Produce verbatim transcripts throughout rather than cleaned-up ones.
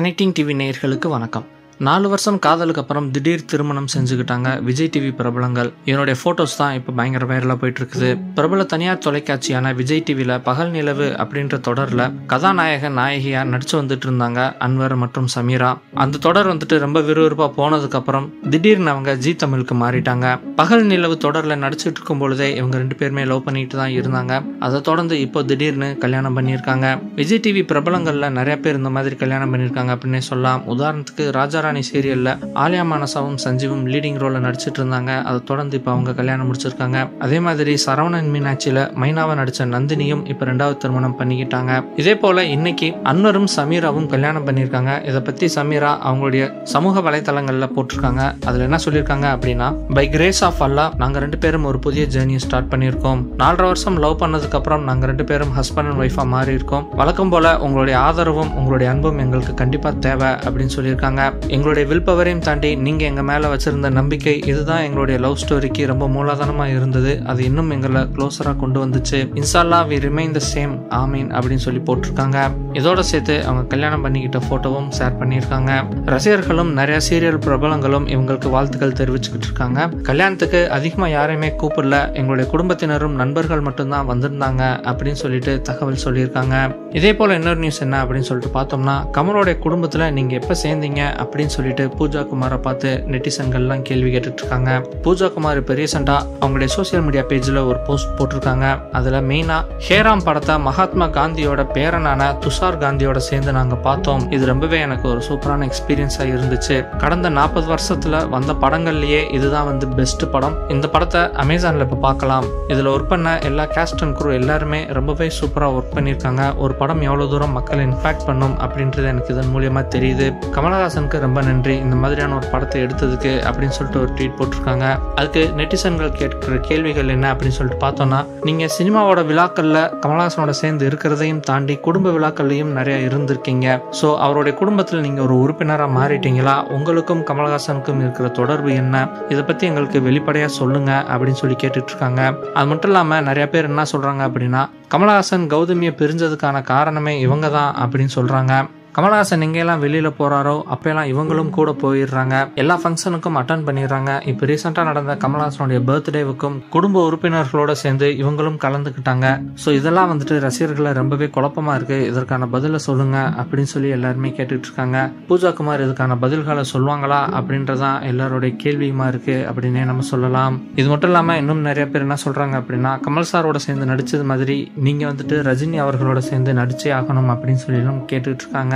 Connecting TV நேயர்களுக்கு வணக்கம். நாலு வருஷம் காதலுக்கு அப்புறம் திடீர் திருமணம் செஞ்சுக்கிட்டாங்க விஜய் டிவி பிரபலங்கள். என்னுடைய ஃபோட்டோஸ் தான் இப்போ பயங்கர வைரலாக போயிட்டு இருக்குது. பிரபல தனியார் தொலைக்காட்சியான விஜய் டிவியில் பகல் நிலவு அப்படின்ற தொடரில் கதாநாயகன் நாயகியாக நடிச்சு வந்துட்டு இருந்தாங்க அன்வர் மற்றும் சமீரா. அந்த தொடர் வந்துட்டு ரொம்ப விறுவிறுப்பாக போனதுக்கப்புறம் திடீர்னு அவங்க ஜி தமிழுக்கு மாறிட்டாங்க. பகல் நிலவு தொடரில் நடிச்சுட்டு இருக்கும் பொழுதே இவங்க ரெண்டு பேருமே லவ் பண்ணிட்டு தான் இருந்தாங்க. அதை தொடர்ந்து இப்போ திடீர்னு கல்யாணம் பண்ணியிருக்காங்க. விஜய் டிவி பிரபலங்களில் நிறைய பேர் இந்த மாதிரி கல்யாணம் பண்ணியிருக்காங்க அப்படின்னே சொல்லலாம். உதாரணத்துக்கு ராஜா சீரியல்ல ஆலியா மனசாவும் சஞ்சீவும் லீடிங் ரோல நடிச்சிட்டு இருந்தாங்க. அதை தொடர்ந்து இப்ப அவங்க கல்யாணம் முடிச்சிருக்காங்க. அதே மாதிரி சரவணன் மீனாட்சியில மைனாவை நடிச்ச நந்தினியும் இப்ப ரெண்டாவது திருமணம் பண்ணிக்கிட்டாங்க. இதே போல இன்னைக்கு அன்வரும் சமீராவும் கல்யாணம் பண்ணியிருக்காங்க. இதை பத்தி சமீரா அவங்களுடைய சமூக வலைதளங்கள்ல போட்டிருக்காங்க. அதுல என்ன சொல்லியிருக்காங்க அப்படின்னா, பை கிரேஸ் ஆஃப் அல்லாஹ் நாங்க ரெண்டு பேரும் ஒரு புதிய ஜேர்னியை ஸ்டார்ட் பண்ணியிருக்கோம். நாலரை வருஷம் லவ் பண்ணதுக்கு அப்புறம் நாங்க ரெண்டு பேரும் ஹஸ்பண்ட் அண்ட் ஒய்ஃபா மாறி இருக்கோம். வழக்கம் போல உங்களுடைய ஆதரவும் உங்களுடைய அன்பும் எங்களுக்கு கண்டிப்பா தேவை அப்படின்னு சொல்லியிருக்காங்க. எங்களுடைய வில் பவரையும் தாண்டி நீங்கள் எங்கள் மேலே வச்சுருந்த நம்பிக்கை இதுதான் எங்களுடைய லவ் ஸ்டோரிக்கு ரொம்ப மூலாதாரமாக இருந்தது. அது இன்னும் எங்களை க்ளோஸராக கொண்டு வந்துச்சு. இன்ஷால்லா வி ரிமைன் த சேம், ஆமீன் அப்படின்னு சொல்லி போட்டிருக்காங்க. இதோட சேர்த்து அவங்க கல்யாணம் பண்ணிக்கிட்ட ஃபோட்டோவும் ஷேர் பண்ணியிருக்காங்க. ரசிகர்களும் நிறைய சீரியல் பிரபலங்களும் இவங்களுக்கு வாழ்த்துக்கள் தெரிவிச்சுக்கிட்டு இருக்காங்க. கல்யாணத்துக்கு அதிகமாக யாரையுமே கூப்பிடல, எங்களுடைய குடும்பத்தினரும் நண்பர்கள் மட்டும்தான் வந்திருந்தாங்க அப்படின்னு சொல்லிட்டு தகவல் சொல்லியிருக்காங்க. இதே போல் இன்னொரு நியூஸ் என்ன அப்படின்னு சொல்லிட்டு பார்த்தோம்னா, கமலோடைய குடும்பத்தில் நீங்கள் எப்போ சேர்ந்தீங்க அப்படின்னு சொல்லிட்டு பூஜா குமாரை பார்த்து நெட்டிசன்கள்லாம் கேள்வி கேட்டுட்டு இருக்காங்க. பூஜா குமார் இப்போ ரீசெண்டாக அவங்களுடைய சோசியல் மீடியா பேஜில் ஒரு போஸ்ட் போட்டிருக்காங்க. அதில் மெயினாக ஹேராம் படத்தை மகாத்மா காந்தியோட பேரனான துஷார் காந்தியோட சேர்ந்து நாங்கள் பார்த்தோம். இது ரொம்பவே எனக்கு ஒரு சூப்பரான எக்ஸ்பீரியன்ஸாக இருந்துச்சு. கடந்த நாற்பது வருஷத்தில் வந்த படங்கள்லேயே இதுதான் வந்து பெஸ்ட் படம். இந்த படத்தை அமேசானில் இப்போ பார்க்கலாம். இதில் ஒர்க் பண்ண எல்லா கேஸ்ட் அண்ட் குரூ எல்லாருமே ரொம்பவே சூப்பராக ஒர்க் பண்ணியிருக்காங்க. ஒரு படம் எவ்வளோ தூரம் மக்களை இன்ஃபேக்ட் பண்ணும் அப்படின்றது எனக்கு இதன் மூலியமாக தெரியுது. கமலஹாசனுக்கு ரொம்ப நன்றி இந்த மாதிரியான ஒரு படத்தை எடுத்ததுக்கு அப்படின்னு சொல்லிட்டு ஒரு ட்வீட் போட்டிருக்காங்க. அதுக்கு நெட்டிசன்கள் கேட்கிற கேள்விகள் என்ன அப்படின்னு சொல்லிட்டு பார்த்தோம்னா, நீங்க சினிமாவோட விழாக்கள்ல கமலஹாசனோட சேர்ந்து இருக்கிறதையும் தாண்டி குடும்ப விழாக்கள்லையும் நிறைய இருந்திருக்கீங்க. ஸோ அவருடைய குடும்பத்தில் நீங்க ஒரு உறுப்பினராக மாறிட்டீங்களா? உங்களுக்கும் கமலஹாசனுக்கும் இருக்கிற தொடர்பு என்ன? இதை பத்தி எங்களுக்கு வெளிப்படையா சொல்லுங்க அப்படின்னு சொல்லி கேட்டுட்டு இருக்காங்க. அது மட்டும் இல்லாம நிறைய பேர் என்ன சொல்றாங்க அப்படின்னா, கமலஹாசன் கௌதமியை பிரிஞ்சதுக்கான காரணமே இவங்க தான் அப்படின்னு சொல்றாங்க. கமலஹாசன் எங்கெல்லாம் வெளியில் போகிறாரோ அப்போலாம் இவங்களும் கூட போயிடுறாங்க. எல்லா ஃபங்க்ஷனுக்கும் அட்டன் பண்ணிடுறாங்க. இப்போ ரீசெண்டாக நடந்த கமலஹாசனுடைய பர்த்டேவுக்கும் குடும்ப உறுப்பினர்களோட சேர்ந்து இவங்களும் கலந்துக்கிட்டாங்க. ஸோ இதெல்லாம் வந்துட்டு ரசிகர்களை ரொம்பவே குழப்பமாக இருக்குது. இதற்கான பதிலை சொல்லுங்க அப்படின்னு சொல்லி எல்லாருமே கேட்டுட்டு இருக்காங்க. பூஜா குமார் இதுக்கான பதில்களை சொல்லுவாங்களா அப்படின்றதான் எல்லாருடைய கேள்வியுமா இருக்குது அப்படின்னே நம்ம சொல்லலாம். இது மட்டும் இல்லாமல் இன்னும் நிறைய பேர் என்ன சொல்கிறாங்க அப்படின்னா, கமல் சாரோட சேர்ந்து நடித்தது மாதிரி நீங்கள் வந்துட்டு ரஜினி அவர்களோட சேர்ந்து நடிச்சே ஆகணும் அப்படின்னு சொல்லி எல்லாம் கேட்டுட்டு இருக்காங்க.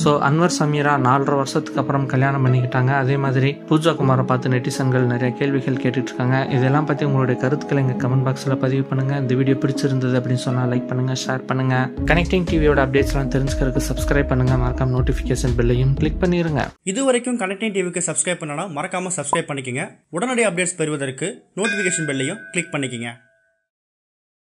ஸோ அன்வர் சமீரா நாலரை வருஷத்துக்கு அப்புறம் கல்யாணம் பண்ணிக்கிட்டாங்க. அதே மாதிரி பூஜா குமாரை பார்த்து நெட்டிசன்கள் நிறைய கேள்விகள் கேட்டுட்டு இருக்காங்க. இதெல்லாம் பற்றி உங்களுடைய கருத்துக்களை எங்கள் கமெண்ட் பாக்ஸில் பதிவு பண்ணுங்க. இந்த வீடியோ பிடிச்சிருந்தது அப்படின்னு சொன்னால் லைக் பண்ணுங்க, ஷேர் பண்ணுங்க. கனெக்டிங் டிவியோட அப்டேட்ஸ்லாம் தெரிஞ்சுக்கிறதுக்கு சப்ஸ்கிரைப் பண்ணுங்க. மறக்காம நோட்டிஃபிகேஷன் பெல்லையும் கிளிக் பண்ணிருங்க. இது வரைக்கும் கனெக்டிங் டிவிக்கு சப்ஸ்கிரைப் பண்ணனா மறக்காம சப்ஸ்கிரைப் பண்ணிக்கங்க. உடனடி அப்டேட்ஸ் பெறுவதற்கு நோட்டிஃபிகேஷன் பெல்லையும் கிளிக் பண்ணிக்கங்க.